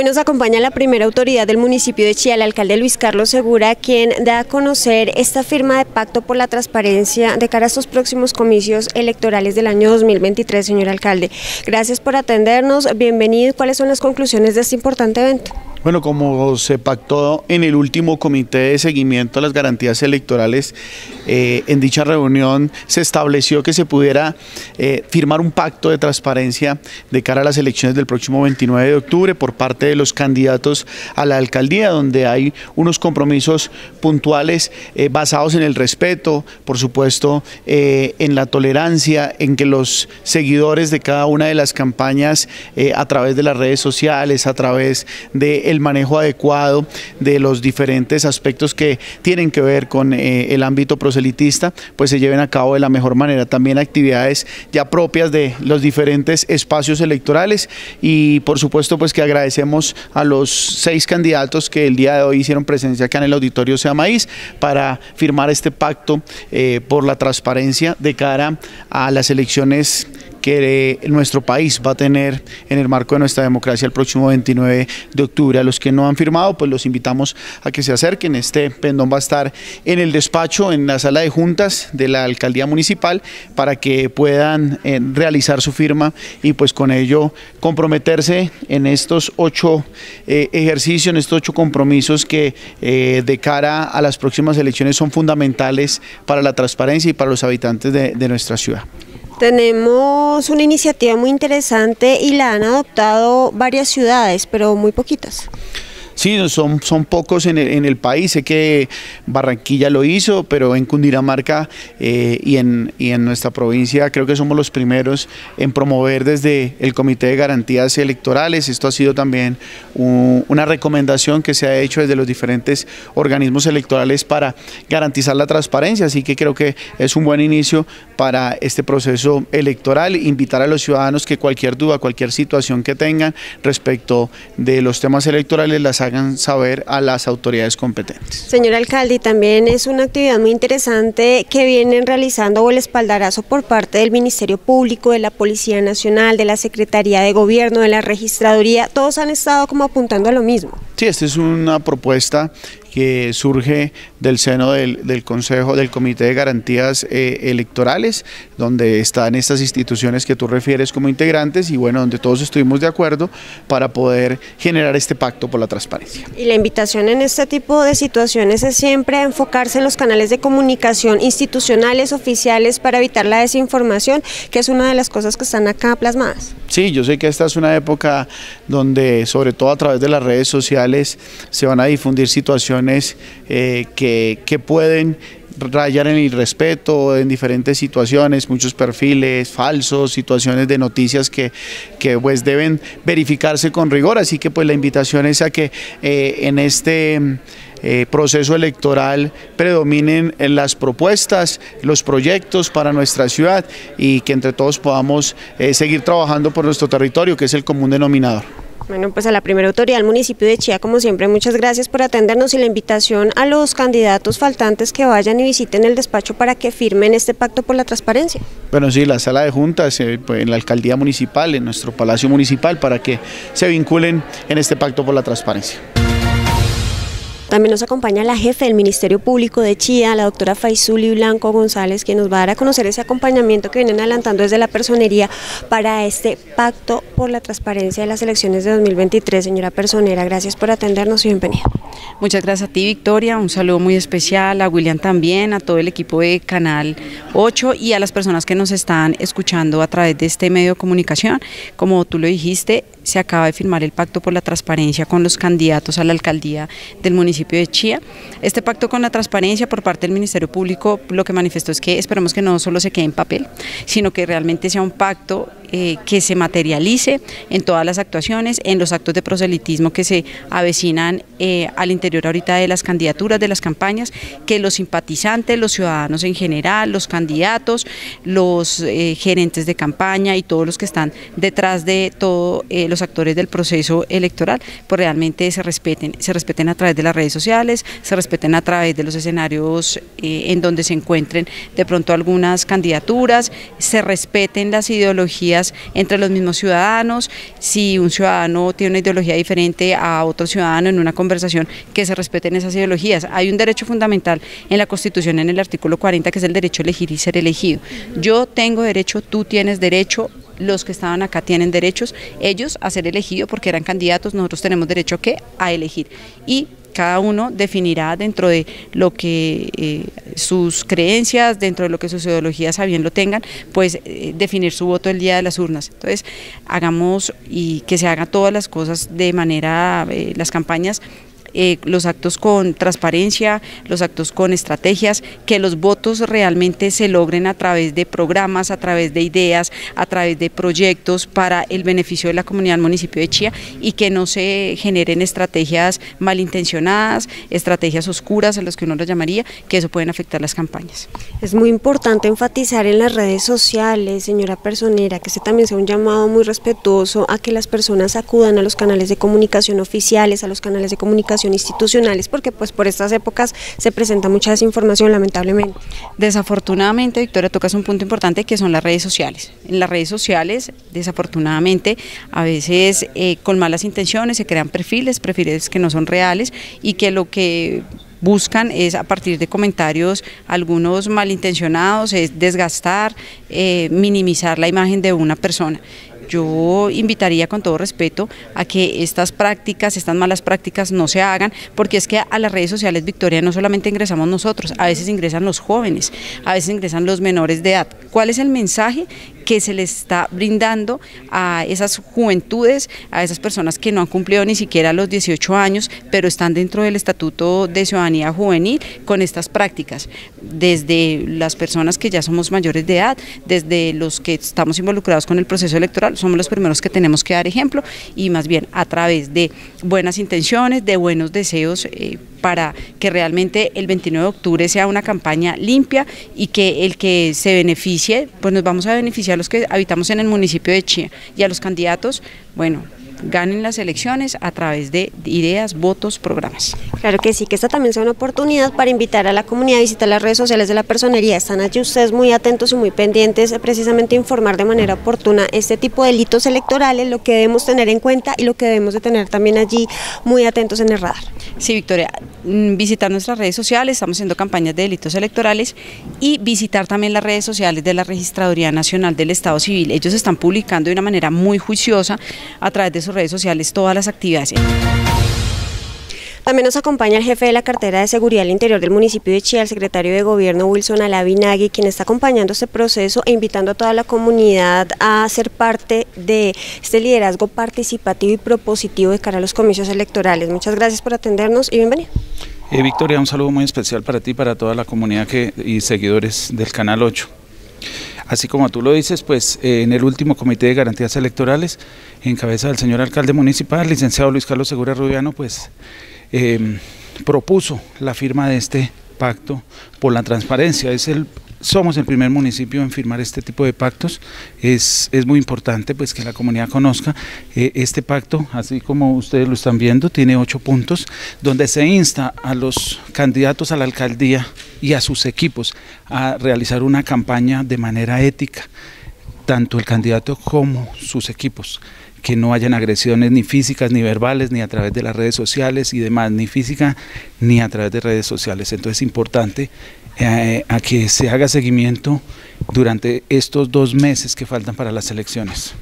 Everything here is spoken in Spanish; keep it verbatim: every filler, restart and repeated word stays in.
Hoy nos acompaña la primera autoridad del municipio de Chía, el alcalde Luis Carlos Segura, quien da a conocer esta firma de pacto por la transparencia de cara a estos próximos comicios electorales del año dos mil veintitrés, señor alcalde. Gracias por atendernos, bienvenido. ¿Cuáles son las conclusiones de este importante evento? Bueno, como se pactó en el último comité de seguimiento a las garantías electorales, eh, en dicha reunión se estableció que se pudiera eh, firmar un pacto de transparencia de cara a las elecciones del próximo veintinueve de octubre por parte de los candidatos a la alcaldía, donde hay unos compromisos puntuales eh, basados en el respeto, por supuesto, eh, en la tolerancia, en que los seguidores de cada una de las campañas eh, a través de las redes sociales, a través de el manejo adecuado de los diferentes aspectos que tienen que ver con eh, el ámbito proselitista, pues se lleven a cabo de la mejor manera. También actividades ya propias de los diferentes espacios electorales y por supuesto pues que agradecemos a los seis candidatos que el día de hoy hicieron presencia acá en el auditorio Seamaíz para firmar este pacto eh, por la transparencia de cara a las elecciones que nuestro país va a tener en el marco de nuestra democracia el próximo veintinueve de octubre. A los que no han firmado, pues los invitamos a que se acerquen. Este pendón va a estar en el despacho, en la sala de juntas de la alcaldía municipal, para que puedan eh, realizar su firma y pues con ello comprometerse en estos ocho eh, ejercicios, en estos ocho compromisos que eh, de cara a las próximas elecciones son fundamentales para la transparencia y para los habitantes de, de nuestra ciudad. Tenemos una iniciativa muy interesante y la han adoptado varias ciudades, pero muy poquitas. Sí, son, son pocos en el, en el país. Sé que Barranquilla lo hizo, pero en Cundinamarca eh, y, en, y en nuestra provincia creo que somos los primeros en promover desde el Comité de Garantías Electorales. Esto ha sido también un, una recomendación que se ha hecho desde los diferentes organismos electorales para garantizar la transparencia, así que creo que es un buen inicio para este proceso electoral. Invitar a los ciudadanos que cualquier duda, cualquier situación que tengan respecto de los temas electorales, las hagan saber a las autoridades competentes. Señor alcalde, y también es una actividad muy interesante que vienen realizando o el espaldarazo por parte del Ministerio Público, de la Policía Nacional, de la Secretaría de Gobierno, de la Registraduría. Todos han estado como apuntando a lo mismo. Sí, esta es una propuesta que surge del seno del, del Consejo, del Comité de Garantías eh, Electorales, donde están estas instituciones que tú refieres como integrantes y bueno, donde todos estuvimos de acuerdo para poder generar este pacto por la transparencia. Y la invitación en este tipo de situaciones es siempre a enfocarse en los canales de comunicación institucionales, oficiales, para evitar la desinformación, que es una de las cosas que están acá plasmadas. Sí, yo sé que esta es una época donde, sobre todo a través de las redes sociales, se van a difundir situaciones Eh, que, que pueden rayar en el irrespeto, en diferentes situaciones, muchos perfiles falsos, situaciones de noticias que, que pues deben verificarse con rigor, así que pues la invitación es a que eh, en este Eh, proceso electoral predominen en las propuestas, los proyectos para nuestra ciudad y que entre todos podamos eh, seguir trabajando por nuestro territorio, que es el común denominador. Bueno, pues a la primera autoridad del municipio de Chía, como siempre, muchas gracias por atendernos y la invitación a los candidatos faltantes que vayan y visiten el despacho para que firmen este pacto por la transparencia. Bueno, sí, la sala de juntas eh, pues, en la alcaldía municipal, en nuestro palacio municipal, para que se vinculen en este pacto por la transparencia. También nos acompaña la jefe del Ministerio Público de Chía, la doctora Faisuli Blanco González, quien nos va a dar a conocer ese acompañamiento que vienen adelantando desde la personería para este pacto por la transparencia de las elecciones de dos mil veintitrés. Señora personera, gracias por atendernos y bienvenida. Muchas gracias a ti, Victoria, un saludo muy especial a William también, a todo el equipo de Canal ocho y a las personas que nos están escuchando a través de este medio de comunicación. Como tú lo dijiste, se acaba de firmar el pacto por la transparencia con los candidatos a la alcaldía del municipio de Chía. Este pacto con la transparencia por parte del Ministerio Público lo que manifestó es que esperamos que no solo se quede en papel, sino que realmente sea un pacto eh, que se materialice en todas las actuaciones, en los actos de proselitismo que se avecinan eh, al interior ahorita de las candidaturas, de las campañas, que los simpatizantes, los ciudadanos en general, los candidatos, los eh, gerentes de campaña y todos los que están detrás de todos eh, los actores del proceso electoral, pues realmente se respeten, se respeten a través de las redes sociales, se respeten a través de los escenarios eh, en donde se encuentren de pronto algunas candidaturas, se respeten las ideologías entre los mismos ciudadanos. Si un ciudadano tiene una ideología diferente a otro ciudadano en una conversación, que se respeten esas ideologías. Hay un derecho fundamental en la Constitución, en el artículo cuarenta, que es el derecho a elegir y ser elegido. Yo tengo derecho, tú tienes derecho, los que estaban acá tienen derechos, ellos a ser elegidos porque eran candidatos, nosotros tenemos derecho ¿qué? A elegir. Y cada uno definirá dentro de lo que eh, sus creencias, dentro de lo que sus ideologías a bien lo tengan, pues eh, definir su voto el día de las urnas. Entonces, hagamos y que se hagan todas las cosas de manera, eh, las campañas, Eh, los actos con transparencia, los actos con estrategias, que los votos realmente se logren a través de programas, a través de ideas, a través de proyectos para el beneficio de la comunidad del municipio de Chía, y que no se generen estrategias malintencionadas, estrategias oscuras a las que uno las llamaría, que eso pueden afectar las campañas. Es muy importante enfatizar en las redes sociales, señora personera, que este también sea un llamado muy respetuoso a que las personas acudan a los canales de comunicación oficiales, a los canales de comunicación institucionales, porque pues por estas épocas se presenta mucha desinformación, lamentablemente. Desafortunadamente, Victoria, tocas un punto importante que son las redes sociales. En las redes sociales, desafortunadamente, a veces eh, con malas intenciones se crean perfiles, perfiles que no son reales y que lo que buscan es, a partir de comentarios algunos malintencionados, es desgastar, eh, minimizar la imagen de una persona. Yo invitaría con todo respeto a que estas prácticas, estas malas prácticas no se hagan, porque es que a las redes sociales, Victoria, no solamente ingresamos nosotros, a veces ingresan los jóvenes, a veces ingresan los menores de edad. ¿Cuál es el mensaje que se le está brindando a esas juventudes, a esas personas que no han cumplido ni siquiera los dieciocho años, pero están dentro del Estatuto de Ciudadanía Juvenil con estas prácticas? Desde las personas que ya somos mayores de edad, desde los que estamos involucrados con el proceso electoral, somos los primeros que tenemos que dar ejemplo, y más bien a través de buenas intenciones, de buenos deseos, eh, para que realmente el veintinueve de octubre sea una campaña limpia y que el que se beneficie, pues nos vamos a beneficiar los que habitamos en el municipio de Chía, y a los candidatos, bueno, ganen las elecciones a través de ideas, votos, programas. Claro que sí, que esta también sea una oportunidad para invitar a la comunidad a visitar las redes sociales de la personería. Están allí ustedes muy atentos y muy pendientes, precisamente informar de manera oportuna este tipo de delitos electorales, lo que debemos tener en cuenta y lo que debemos de tener también allí muy atentos en el radar. Sí, Victoria, visitar nuestras redes sociales, estamos haciendo campañas de delitos electorales, y visitar también las redes sociales de la Registraduría Nacional del Estado Civil. Ellos están publicando de una manera muy juiciosa a través de sus redes sociales todas las actividades. También nos acompaña el jefe de la cartera de seguridad al interior del municipio de Chía, el secretario de gobierno Wilson Alavinagui, quien está acompañando este proceso e invitando a toda la comunidad a ser parte de este liderazgo participativo y propositivo de cara a los comicios electorales. Muchas gracias por atendernos y bienvenido. Eh, Victoria, un saludo muy especial para ti, para toda la comunidad que, y seguidores del Canal ocho. Así como tú lo dices, pues eh, en el último Comité de Garantías Electorales, en cabeza del señor alcalde municipal, licenciado Luis Carlos Segura Rubiano, pues eh, propuso la firma de este pacto por la transparencia. Es el, somos el primer municipio en firmar este tipo de pactos. Es, es muy importante pues que la comunidad conozca eh, este pacto, así como ustedes lo están viendo, tiene ocho puntos, donde se insta a los candidatos a la alcaldía y a sus equipos a realizar una campaña de manera ética, tanto el candidato como sus equipos, que no hayan agresiones ni físicas ni verbales, ni a través de las redes sociales y demás, ni física ni a través de redes sociales. Entonces es importante eh, a que se haga seguimiento durante estos dos meses que faltan para las elecciones.